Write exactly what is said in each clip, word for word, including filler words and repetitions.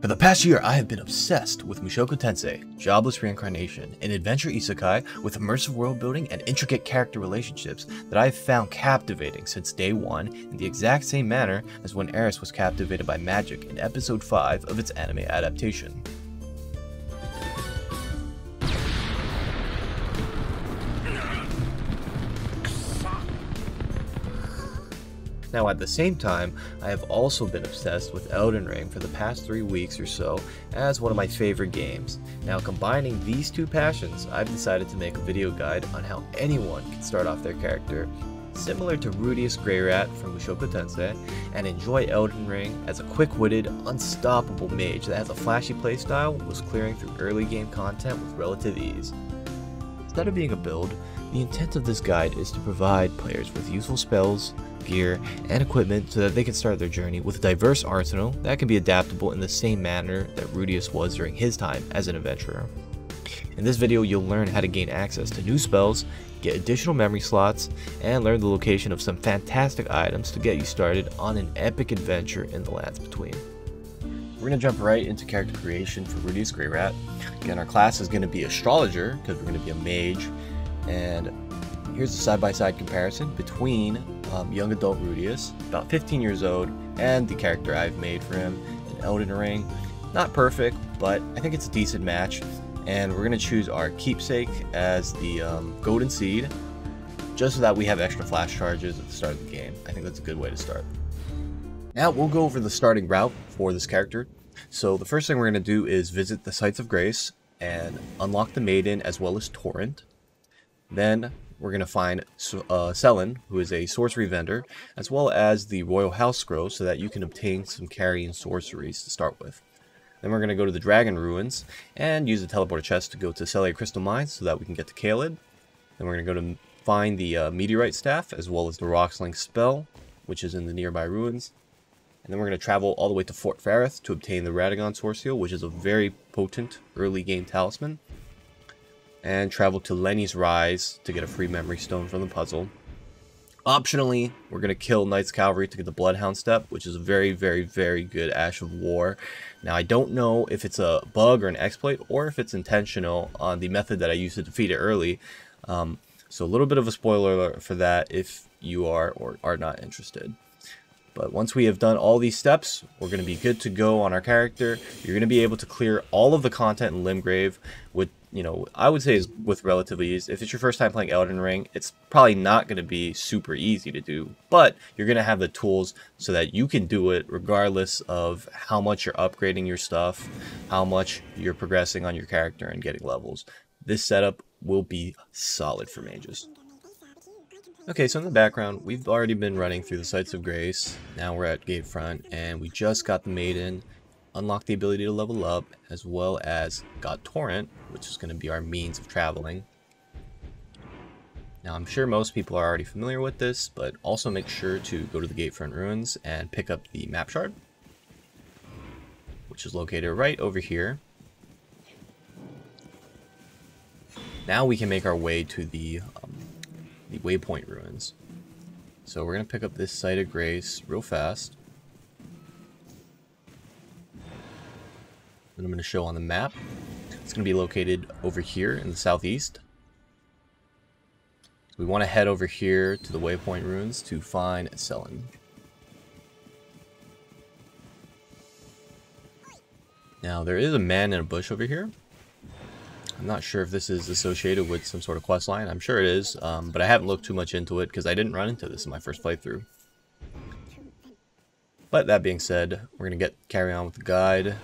For the past year, I have been obsessed with Mushoku Tensei, Jobless Reincarnation, an adventure isekai with immersive world building and intricate character relationships that I have found captivating since day one in the exact same manner as when Eris was captivated by magic in episode five of its anime adaptation. Now at the same time, I have also been obsessed with Elden Ring for the past three weeks or so as one of my favorite games. Now combining these two passions, I've decided to make a video guide on how anyone can start off their character, similar to Rudeus Greyrat from Mushoku Tensei, and enjoy Elden Ring as a quick-witted, unstoppable mage that has a flashy playstyle was clearing through early game content with relative ease. Instead of being a build, the intent of this guide is to provide players with useful spells, gear, and equipment so that they can start their journey with a diverse arsenal that can be adaptable in the same manner that Rudeus was during his time as an adventurer. In this video, you'll learn how to gain access to new spells, get additional memory slots, and learn the location of some fantastic items to get you started on an epic adventure in the Lands Between. We're going to jump right into character creation for Rudeus Greyrat. Again, our class is going to be Astrologer because we're going to be a mage, and here's a side-by-side comparison between um, young adult Rudeus, about fifteen years old, and the character I've made for him in Elden Ring. Not perfect, but I think it's a decent match, and we're going to choose our keepsake as the um, golden seed, just so that we have extra flash charges at the start of the game. I think that's a good way to start. Now we'll go over the starting route for this character. So the first thing we're going to do is visit the Sights of Grace and unlock the Maiden as well as Torrent. Then we're going to find uh, Sellen, who is a sorcery vendor, as well as the Royal House Scroll, so that you can obtain some Carrion sorceries to start with. Then we're going to go to the Dragon Ruins and use the Teleporter Chest to go to Celia Crystal Mines so that we can get to Caelid. Then we're going to go to find the uh, Meteorite Staff, as well as the Rocksling spell, which is in the nearby ruins. And then we're going to travel all the way to Fort Faroth to obtain the Radagon's Soreseal, which is a very potent early game talisman, and travel to Lenne's Rise to get a free memory stone from the puzzle. Optionally, we're going to kill Knight's Cavalry to get the Bloodhound Step, which is a very, very, very good Ash of War. Now, I don't know if it's a bug or an exploit, or if it's intentional on the method that I used to defeat it early. Um, so a little bit of a spoiler alert for that if you are or are not interested. But once we have done all these steps, we're going to be good to go on our character. You're going to be able to clear all of the content in Limgrave with, you know, I would say is with relative ease. If it's your first time playing Elden Ring, it's probably not going to be super easy to do, but you're going to have the tools so that you can do it regardless of how much you're upgrading your stuff, how much you're progressing on your character and getting levels. This setup will be solid for mages. Okay, so in the background, we've already been running through the Sights of Grace. Now we're at Gatefront, and we just got the Maiden, unlocked the ability to level up, as well as got Torrent, which is going to be our means of traveling. Now, I'm sure most people are already familiar with this, but also make sure to go to the Gatefront Ruins and pick up the map shard, which is located right over here. Now we can make our way to the um, the Waypoint Ruins. So we're going to pick up this Site of Grace real fast. And I'm going to show on the map. It's going to be located over here in the southeast. We want to head over here to the Waypoint Ruins to find Sellen. Now there is a man in a bush over here. I'm not sure if this is associated with some sort of quest line. I'm sure it is, um, but I haven't looked too much into it because I didn't run into this in my first playthrough. But that being said, we're going to get carry on with the guide.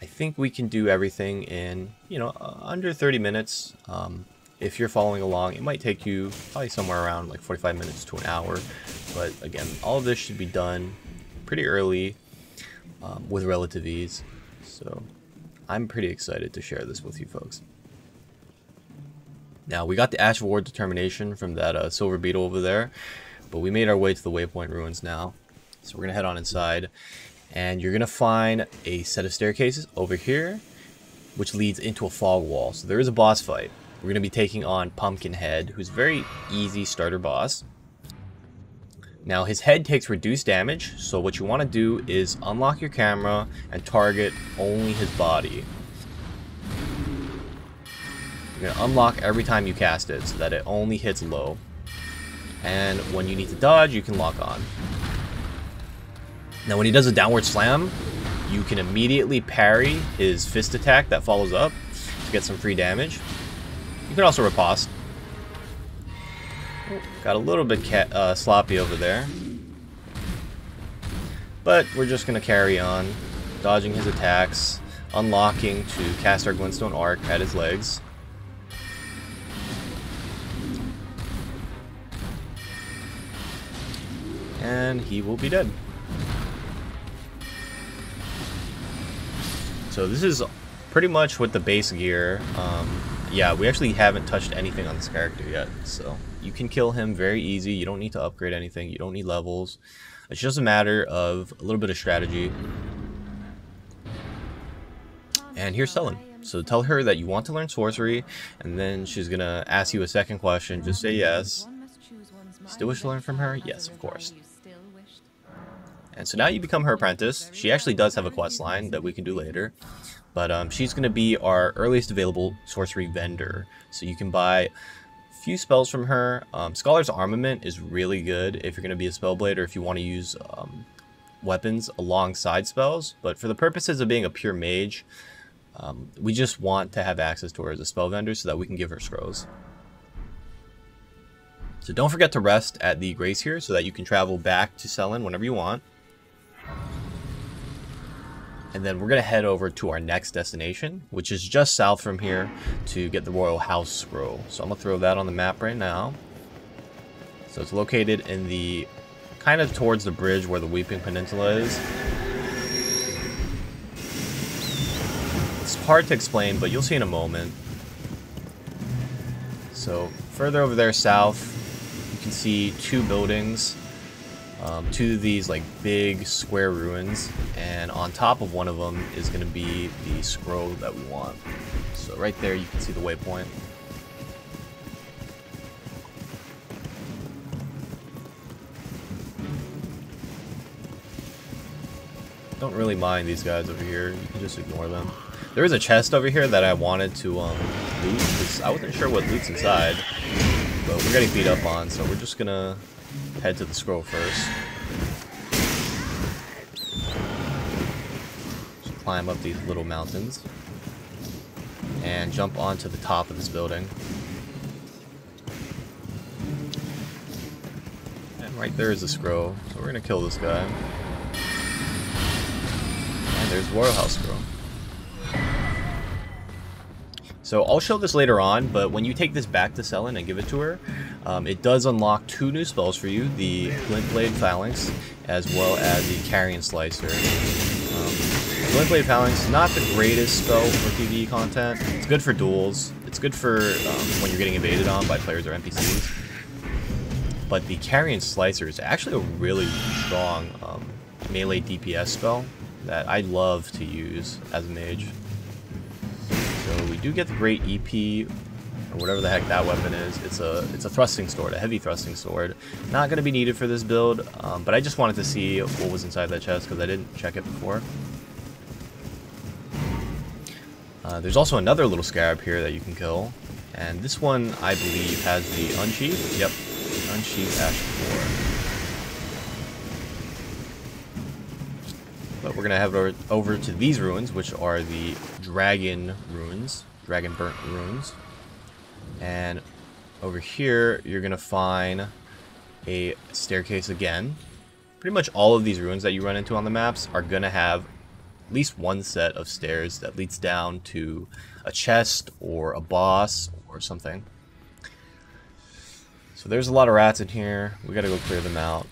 I think we can do everything in, you know, uh, under thirty minutes. Um, if you're following along, it might take you probably somewhere around like forty-five minutes to an hour. But again, all of this should be done pretty early um, with relative ease. So I'm pretty excited to share this with you folks. Now, we got the Ash of War determination from that uh, silver beetle over there, but we made our way to the Waypoint Ruins now. So we're going to head on inside, and you're going to find a set of staircases over here, which leads into a fog wall. So there is a boss fight. We're going to be taking on Pumpkinhead, who's a very easy starter boss. Now his head takes reduced damage, so what you want to do is unlock your camera and target only his body. You're going to unlock every time you cast it so that it only hits low. And when you need to dodge, you can lock on. Now when he does a downward slam, you can immediately parry his fist attack that follows up to get some free damage. You can also riposte. Got a little bit ca uh, sloppy over there. But we're just going to carry on, dodging his attacks, unlocking to cast our Glintstone Arc at his legs. And he will be dead. So this is pretty much with the base gear. Um, yeah, we actually haven't touched anything on this character yet, so you can kill him very easy. You don't need to upgrade anything. You don't need levels. It's just a matter of a little bit of strategy. And here's Sellen. So tell her that you want to learn sorcery, and then she's going to ask you a second question. Just say yes. Still wish to learn from her? Yes, of course. And so now you become her apprentice. She actually does have a quest line that we can do later. But um, she's going to be our earliest available sorcery vendor. So you can buy a few spells from her. Um, Scholar's Armament is really good if you're going to be a Spellblade or if you want to use um, weapons alongside spells. But for the purposes of being a pure mage, um, we just want to have access to her as a spell vendor so that we can give her scrolls. So don't forget to rest at the Grace here so that you can travel back to Sellen whenever you want. And then we're going to head over to our next destination, which is just south from here, to get the Royal House Scroll. So I'm going to throw that on the map right now. So it's located in the, kind of towards the bridge where the Weeping Peninsula is. It's hard to explain, but you'll see in a moment. So further over there south, you can see two buildings. Um, two of these like big square ruins, and on top of one of them is going to be the scroll that we want. So right there you can see the waypoint. Don't really mind these guys over here, you can just ignore them. There is a chest over here that I wanted to um, loot, because I wasn't sure what loot's inside, but we're getting beat up on, so we're just going to head to the scroll first. Just climb up these little mountains and jump onto the top of this building. And right there is the scroll, so we're gonna kill this guy. And there's Royal House Scroll. So I'll show this later on, but when you take this back to Sellen and give it to her, um, it does unlock two new spells for you, the Glintblade Phalanx, as well as the Carrion Slicer. Um, Glintblade Phalanx is not the greatest spell for PvE content. It's good for duels. It's good for um, when you're getting invaded on by players or N P Cs. But the Carrion Slicer is actually a really strong um, melee D P S spell that I love to use as a mage. So we do get the great E P, or whatever the heck that weapon is. It's a it's a thrusting sword, a heavy thrusting sword. Not going to be needed for this build, um, but I just wanted to see what was inside that chest because I didn't check it before. Uh, there's also another little scarab here that you can kill, and this one I believe has the Unsheathe. Yep, Unsheathe Ash four. But we're gonna have it over, over to these ruins, which are the Dragon Ruins, Dragon Burnt Ruins, and over here you're gonna find a staircase again. Pretty much all of these ruins that you run into on the maps are gonna have at least one set of stairs that leads down to a chest or a boss or something. So there's a lot of rats in here, we gotta go clear them out.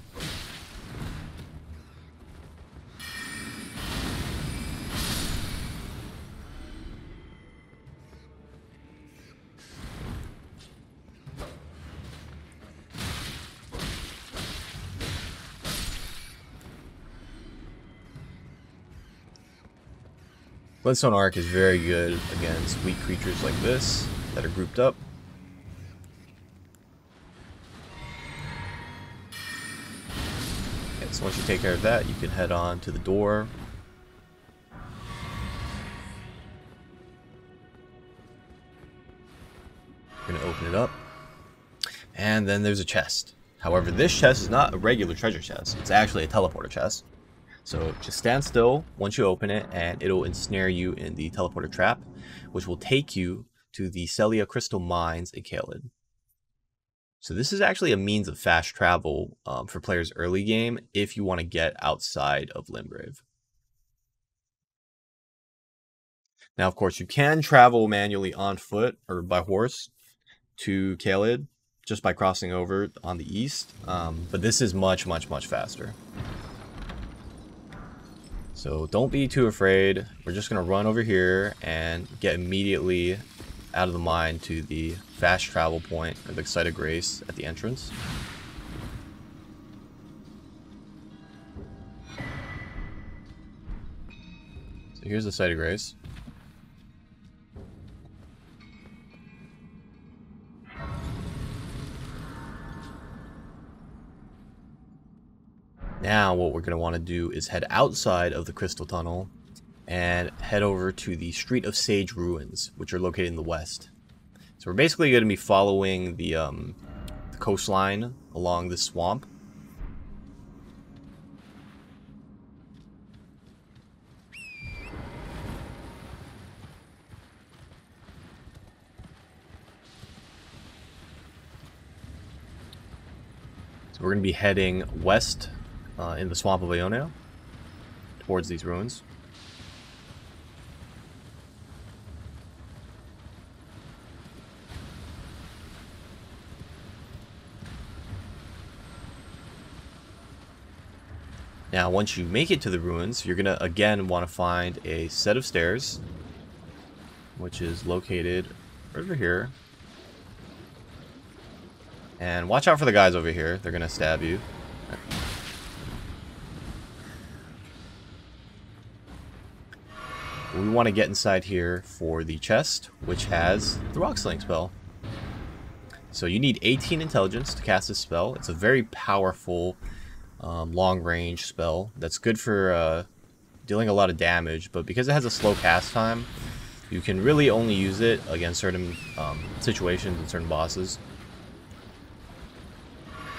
Glintstone Arc is very good against weak creatures like this that are grouped up. you take care of that, you can head on to the door. We're gonna open it up. And then there's a chest. However, this chest is not a regular treasure chest. It's actually a teleporter chest. So just stand still once you open it, and it'll ensnare you in the teleporter trap, which will take you to the Celia Crystal Mines in Caelid. So this is actually a means of fast travel um, for players early game if you want to get outside of Limgrave. Now, of course, you can travel manually on foot or by horse to Caelid just by crossing over on the east, um, but this is much, much, much faster. So don't be too afraid. We're just going to run over here and get immediately out of the mine to the fast travel point or the Sight of Grace at the entrance. So here's the Sight of Grace. Now what we're going to want to do is head outside of the Crystal Tunnel and head over to the Street of Sage Ruins, which are located in the west. So we're basically going to be following the, um, the coastline along the swamp. So we're going to be heading west uh, in the Swamp of Ionia towards these ruins. Now, once you make it to the ruins, you're going to, again, want to find a set of stairs, which is located over here. And watch out for the guys over here. They're going to stab you. We want to get inside here for the chest, which has the Rocksling spell. So you need eighteen intelligence to cast this spell. It's a very powerful Um, long-range spell that's good for uh, dealing a lot of damage, but because it has a slow cast time, you can really only use it against certain um, situations and certain bosses.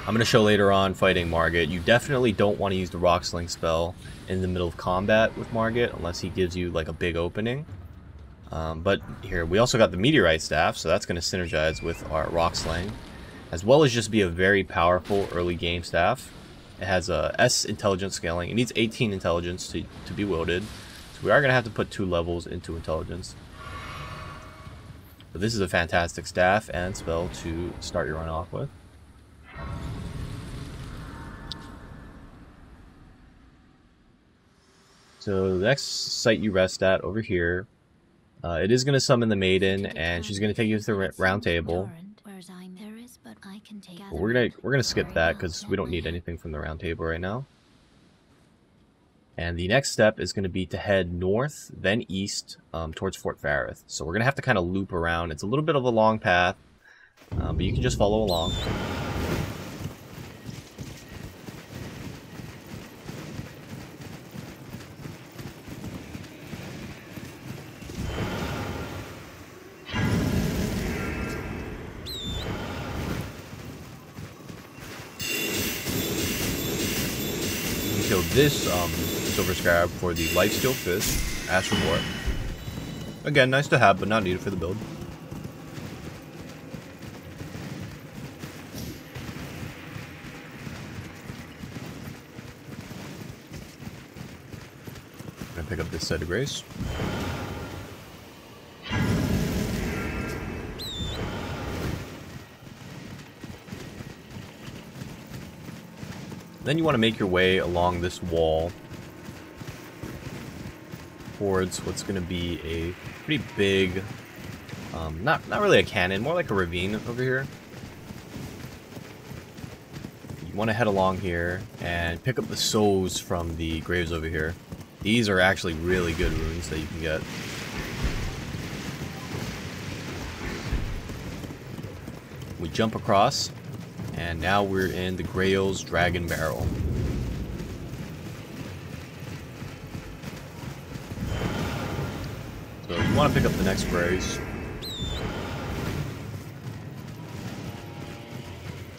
I'm going to show later on fighting Margit. You definitely don't want to use the Rocksling spell in the middle of combat with Margit unless he gives you like a big opening. Um, but here we also got the Meteorite Staff, so that's going to synergize with our Rocksling, as well as just be a very powerful early-game staff. It has a S intelligence scaling. It needs eighteen intelligence to, to be wielded. So we are going to have to put two levels into intelligence. But this is a fantastic staff and spell to start your run off with. So the next site you rest at over here, uh, it is going to summon the Maiden, and she's going to take you to the Round Table. Well, we're gonna we're gonna skip that because we don't need anything from the Round Table right now. And the next step is going to be to head north, then east, um, towards Fort Faroth. So we're gonna have to kind of loop around. It's a little bit of a long path, um, but you can just follow along. This um, silver scarab for the lifesteal fist as reward. Again, nice to have, but not needed for the build. I'm gonna pick up this Sight of Grace. Then you want to make your way along this wall towards what's going to be a pretty big, um, not, not really a canyon, more like a ravine over here. You want to head along here and pick up the souls from the graves over here. These are actually really good runes that you can get. We jump across. And now we're in the Grail's Dragon Barrel. want to pick up the next brace.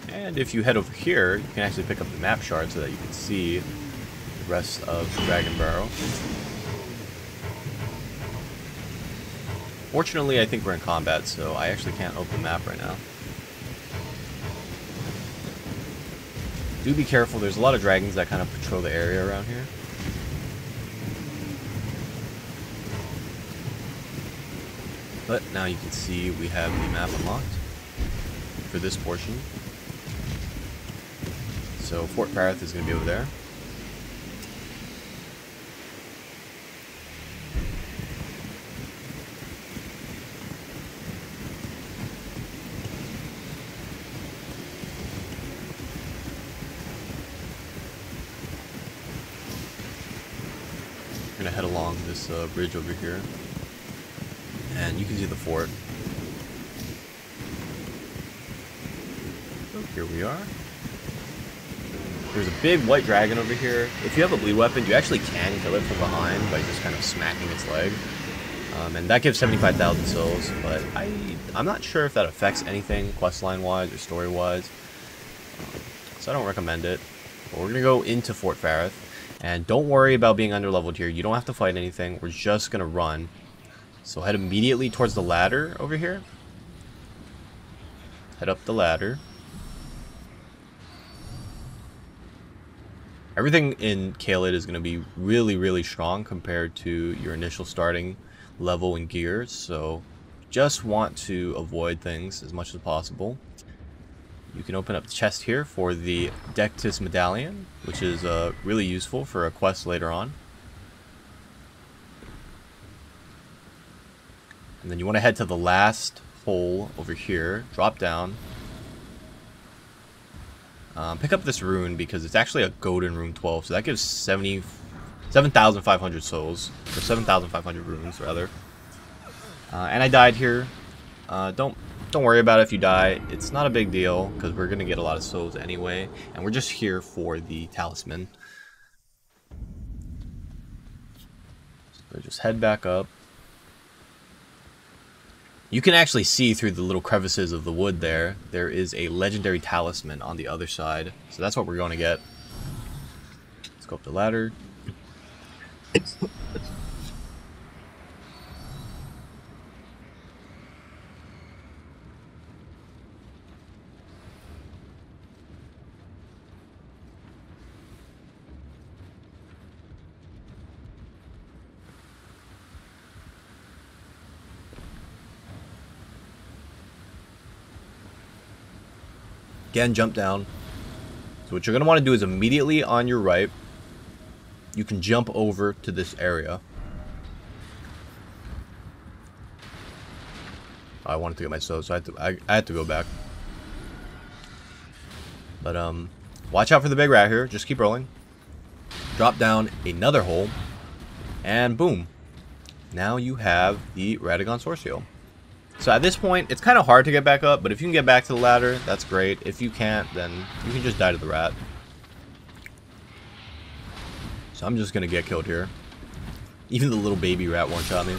And if you head over here, you can actually pick up the map shard so that you can see the rest of Dragon Barrow. Fortunately, I think we're in combat, so I actually can't open the map right now. Do be careful, there's a lot of dragons that kind of patrol the area around here. But now you can see we have the map unlocked for this portion. So Fort Faroth is going to be over there. We're going to head along this uh, bridge over here. And you can see the fort. So here we are. There's a big white dragon over here. If you have a bleed weapon, you actually can kill it from behind by just kind of smacking its leg. Um, and that gives seventy-five thousand souls, but I, I'm not sure if that affects anything questline-wise or story-wise. Um, so I don't recommend it. But we're going to go into Fort Faroth. And don't worry about being underleveled here. You don't have to fight anything. We're just going to run. So head immediately towards the ladder over here. Head up the ladder. Everything in Caelid is going to be really, really strong compared to your initial starting level and gear. So just want to avoid things as much as possible. You can open up the chest here for the Dectus Medallion, which is uh, really useful for a quest later on. And then you want to head to the last hole over here, drop down. Um, pick up this rune because it's actually a Golden Rune twelve, so that gives seventy-five hundred souls, or seven thousand five hundred runes rather. Uh, and I died here. Uh, don't don't worry about it if you die. It's not a big deal because we're going to get a lot of souls anyway. And we're just here for the talisman. So just head back up. You can actually see through the little crevices of the wood there, there is a legendary talisman on the other side. So that's what we're going to get. Let's go up the ladder. Again, jump down. So what you're going to want to do is immediately on your right, you can jump over to this area. I wanted to get my soul, so I had to, I, I had to go back. But um, watch out for the big rat here. Just keep rolling. Drop down another hole, and boom. Now you have the Radagon's Soreseal. So at this point, it's kind of hard to get back up, but if you can get back to the ladder, that's great. If you can't, then you can just die to the rat. So I'm just going to get killed here. Even the little baby rat one-shot me.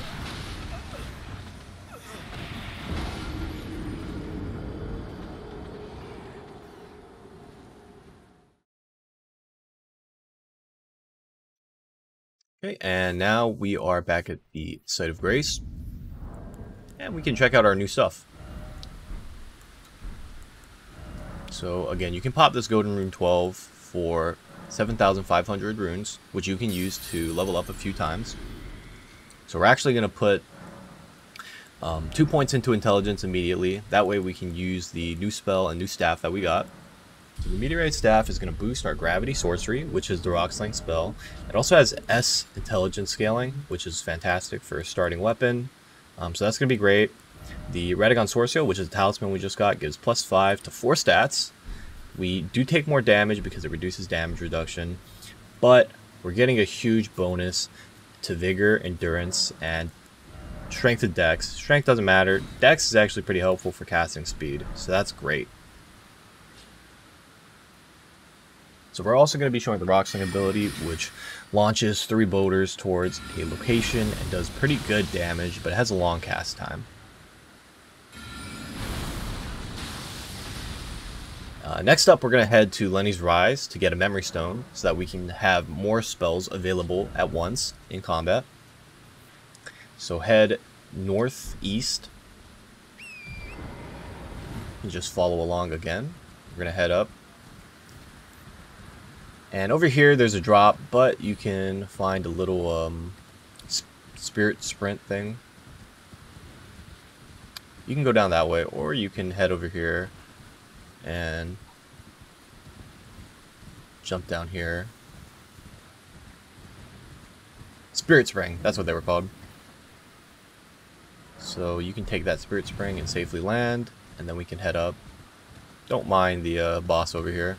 Okay, and now we are back at the Sights of Grace. And we can check out our new stuff. So again, you can pop this Golden Rune twelve for seven thousand five hundred runes, which you can use to level up a few times. So we're actually going to put um, two points into intelligence immediately. That way we can use the new spell and new staff that we got. So the Meteorite Staff is going to boost our Gravity Sorcery, which is the Rocksling spell. It also has S intelligence scaling, which is fantastic for a starting weapon. Um, so that's going to be great. The Radagon's Soreseal, which is the talisman we just got, gives plus five to four stats. We do take more damage because it reduces damage reduction, but we're getting a huge bonus to vigor, endurance, and strength to dex. Strength doesn't matter. Dex is actually pretty helpful for casting speed, so that's great. So we're also going to be showing the Rocksling ability, which launches three boulders towards a location and does pretty good damage, but it has a long cast time. Uh, next up, we're going to head to Lenne's Rise to get a Memory Stone so that we can have more spells available at once in combat. So head northeast and just follow along again. We're going to head up. And over here, there's a drop, but you can find a little um, Spirit Sprint thing. You can go down that way, or you can head over here and jump down here. Spirit Spring, that's what they were called. So you can take that Spirit Spring and safely land, and then we can head up. Don't mind the uh, boss over here.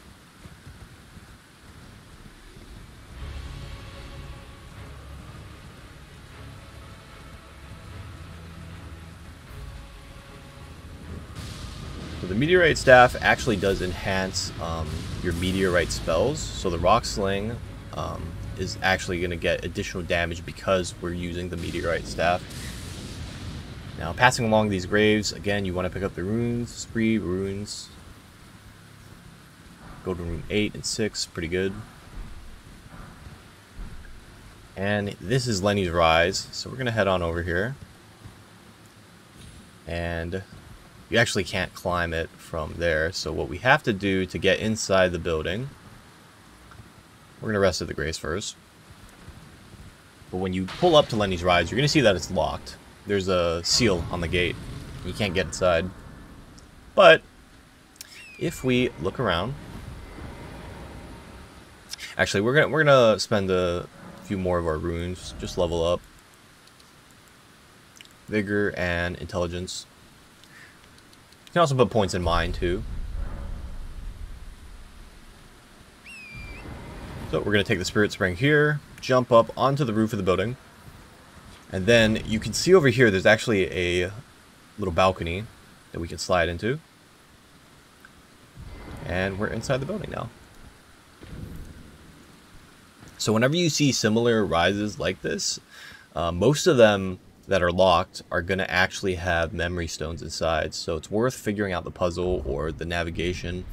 The Meteorite Staff actually does enhance um, your Meteorite spells, so the Rocksling um, is actually going to get additional damage because we're using the Meteorite Staff. Now, passing along these graves, again, you want to pick up the runes, three runes, Golden Rune eight and six, pretty good. And this is Lenne's Rise, so we're going to head on over here. And you actually can't climb it from there, so what we have to do to get inside the building, we're going to rest at the Grace first. But when you pull up to Lenne's Rise, you're going to see that it's locked. There's a seal on the gate. You can't get inside. But if we look around, actually we're going we're going to spend a few more of our runes, just level up vigor and intelligence. You can also put points in mine too. So we're going to take the Spirit Spring here, jump up onto the roof of the building, and then you can see over here there's actually a little balcony that we can slide into. And we're inside the building now. So whenever you see similar rises like this, uh, most of them that are locked are going to actually have memory stones inside, so it's worth figuring out the puzzle or the navigation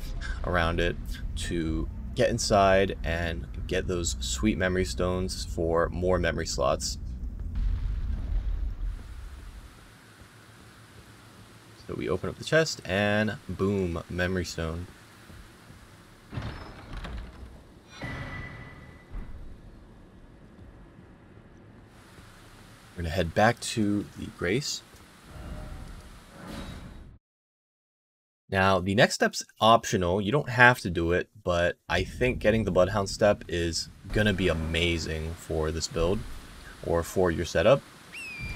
around it to get inside and get those sweet memory stones for more memory slots. So we open up the chest and boom, memory stone. We're going to head back to the Grace. Now, the next step's optional. You don't have to do it, but I think getting the Bloodhound Step is going to be amazing for this build or for your setup.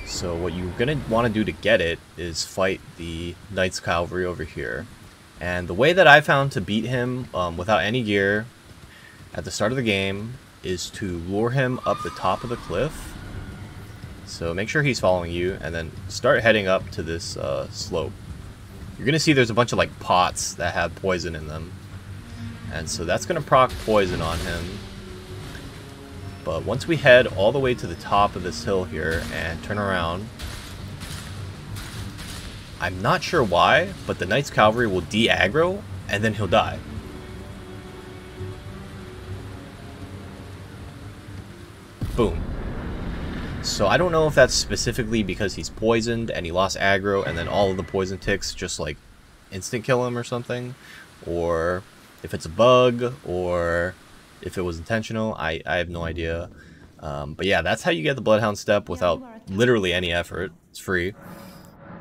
So what you're going to want to do to get it is fight the Knight's Cavalry over here. And the way that I found to beat him um, without any gear at the start of the game is to lure him up the top of the cliff. So make sure he's following you, and then start heading up to this uh, slope. You're going to see there's a bunch of like pots that have poison in them. And so that's going to proc poison on him. But once we head all the way to the top of this hill here and turn around, I'm not sure why, but the Knight's Cavalry will de-aggro and then he'll die. Boom. So I don't know if that's specifically because he's poisoned and he lost aggro and then all of the poison ticks just like instant kill him or something, or if it's a bug, or if it was intentional. I, I have no idea. Um, but yeah, that's how you get the Bloodhound Step without literally any effort. It's free.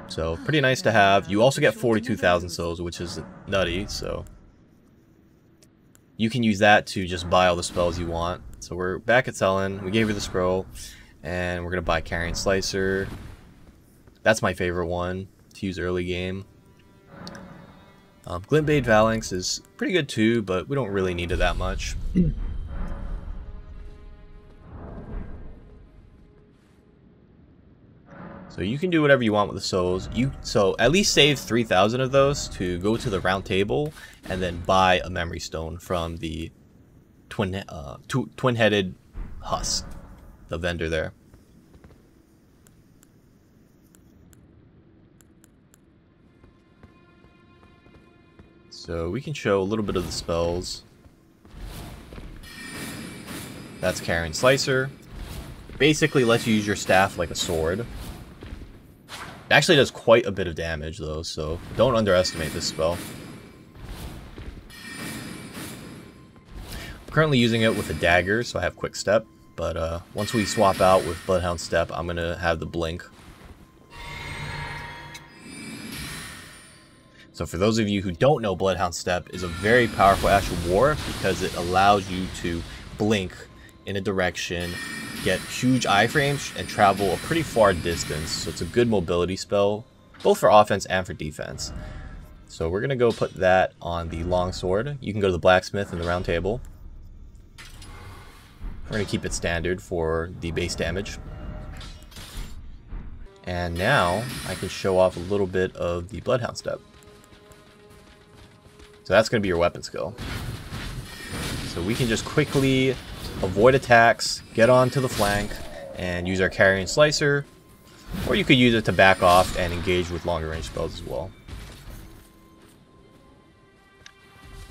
So pretty nice to have. You also get forty-two thousand souls, which is nutty, so you can use that to just buy all the spells you want. So we're back at Sellen. We gave her the scroll. And we're going to buy Carrion Slicer. That's my favorite one to use early game. Um, Glintblade Phalanx is pretty good too, but we don't really need it that much. So you can do whatever you want with the souls. You So at least save three thousand of those to go to the Round Table and then buy a Memory Stone from the twin uh, tw twin-headed husk, the vendor there. So we can show a little bit of the spells. That's Carrion Slicer. Basically lets you use your staff like a sword. It actually does quite a bit of damage though, so don't underestimate this spell. I'm currently using it with a dagger, so I have Quick Step, but uh, once we swap out with Bloodhound Step, I'm gonna have the Blink. So for those of you who don't know, Bloodhound Step is a very powerful Ash of War because it allows you to blink in a direction, get huge iframes, and travel a pretty far distance. So it's a good mobility spell, both for offense and for defense. So we're going to go put that on the longsword. You can go to the blacksmith and the round table. We're going to keep it standard for the base damage. And now I can show off a little bit of the Bloodhound Step. So that's going to be your weapon skill. So we can just quickly avoid attacks, get onto the flank, and use our Carrion Slicer. Or you could use it to back off and engage with longer range spells as well.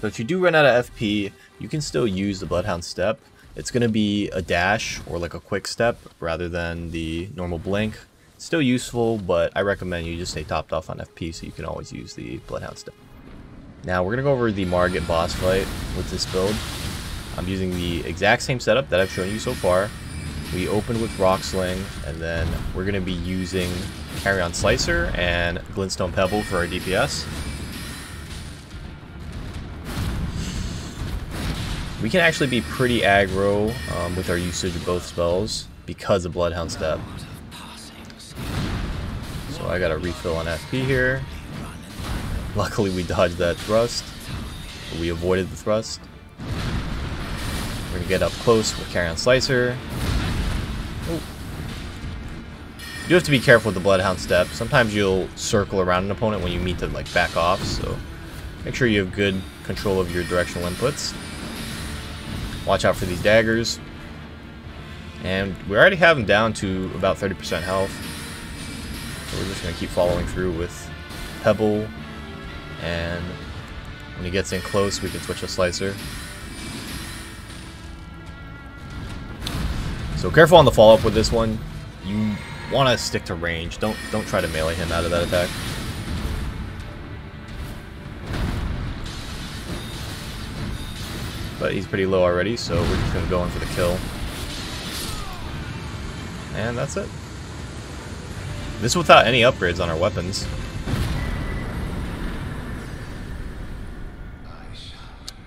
So if you do run out of F P, you can still use the Bloodhound Step. It's going to be a dash or like a Quick Step rather than the normal blink. It's still useful, but I recommend you just stay topped off on F P so you can always use the Bloodhound Step. Now we're going to go over the Margit boss fight with this build. I'm using the exact same setup that I've shown you so far. We opened with Rocksling, and then we're going to be using Carrion Slicer and Glintstone Pebble for our D P S. We can actually be pretty aggro um, with our usage of both spells because of Bloodhound Step. So I got to refill on F P here. Luckily we dodged that thrust. We avoided the thrust. We're gonna get up close with Carrion Slicer. Oh. You do have to be careful with the Bloodhound Step. Sometimes you'll circle around an opponent when you meet to like back off, so make sure you have good control of your directional inputs. Watch out for these daggers. And we already have them down to about thirty percent health. So we're just gonna keep following through with Pebble, and when he gets in close we can switch to Slicer. So careful on the follow-up with this one. You want to stick to range. Don't don't try to melee him out of that attack. But he's pretty low already, so we're just going to go in for the kill. And that's it. This without any upgrades on our weapons.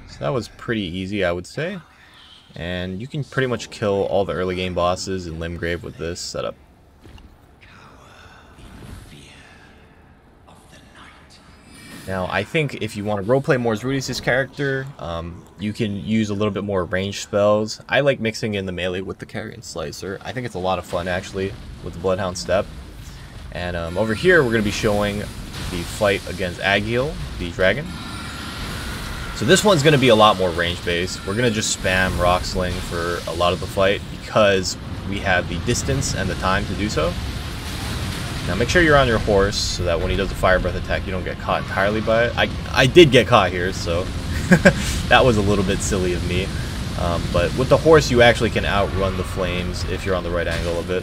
So that was pretty easy, I would say. And you can pretty much kill all the early game bosses in Limgrave with this setup. Now, I think if you want to roleplay more as Rudeus' character, um, you can use a little bit more ranged spells. I like mixing in the melee with the Carrion Slicer. I think it's a lot of fun, actually, with the Bloodhound Step. And um, over here, we're going to be showing the fight against Agheel, the dragon. So this one's going to be a lot more range-based. We're going to just spam Rocksling for a lot of the fight because we have the distance and the time to do so. Now make sure you're on your horse so that when he does the fire breath attack, you don't get caught entirely by it. I, I did get caught here, so that was a little bit silly of me. Um, but with the horse, you actually can outrun the flames if you're on the right angle of it.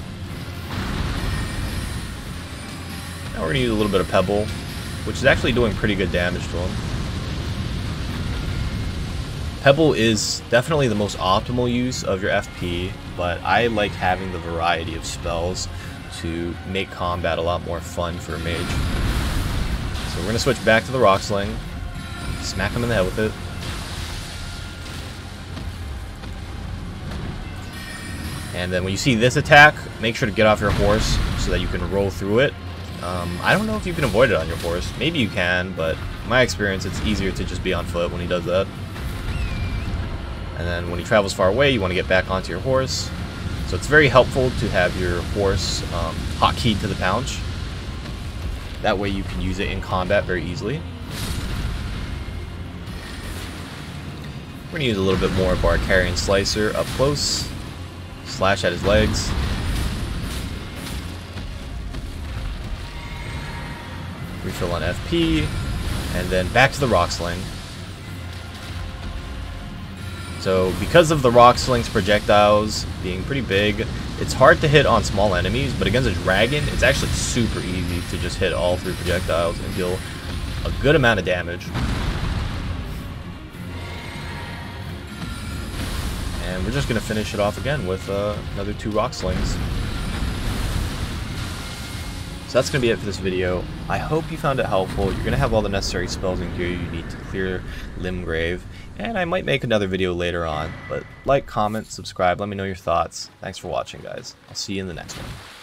Now we're going to use a little bit of Pebble, which is actually doing pretty good damage to him. Pebble is definitely the most optimal use of your F P, but I like having the variety of spells to make combat a lot more fun for a mage. So we're going to switch back to the Rocksling, smack him in the head with it. And then when you see this attack, make sure to get off your horse so that you can roll through it. Um, I don't know if you can avoid it on your horse. Maybe you can, but in my experience it's easier to just be on foot when he does that. And then when he travels far away, you want to get back onto your horse. So it's very helpful to have your horse um, hotkeyed to the pouch. That way you can use it in combat very easily. We're We're gonna use a little bit more of our Carrion Slicer up close. Slash at his legs. Refill on F P. And then back to the Rocksling. So because of the Rocksling's projectiles being pretty big, it's hard to hit on small enemies, but against a dragon, it's actually super easy to just hit all three projectiles and deal a good amount of damage. And we're just going to finish it off again with uh, another two Rockslings. So that's going to be it for this video. I hope you found it helpful. You're going to have all the necessary spells in here you need to clear Limgrave. And I might make another video later on. But like, comment, subscribe, let me know your thoughts. Thanks for watching, guys. I'll see you in the next one.